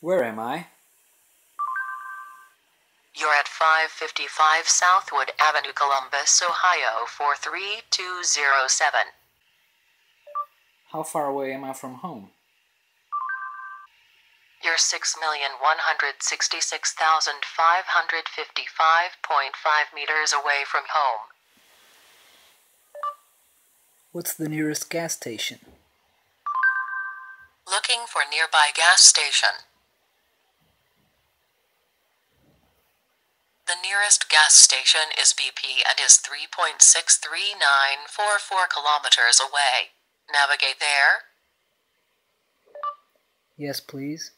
Where am I? You're at 555 Southwood Avenue, Columbus, Ohio, 43207. How far away am I from home? You're 6,166,555.5 meters away from home. What's the nearest gas station? Looking for nearby gas station. The nearest gas station is BP and is 3.63944 kilometers away. Navigate there. Yes, please.